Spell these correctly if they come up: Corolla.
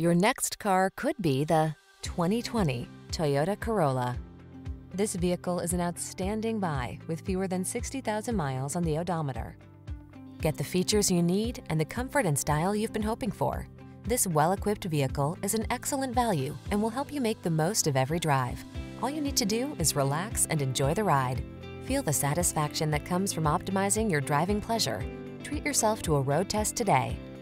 Your next car could be the 2020 Toyota Corolla. This vehicle is an outstanding buy with fewer than 60,000 miles on the odometer. Get the features you need and the comfort and style you've been hoping for. This well-equipped vehicle is an excellent value and will help you make the most of every drive. All you need to do is relax and enjoy the ride. Feel the satisfaction that comes from optimizing your driving pleasure. Treat yourself to a road test today.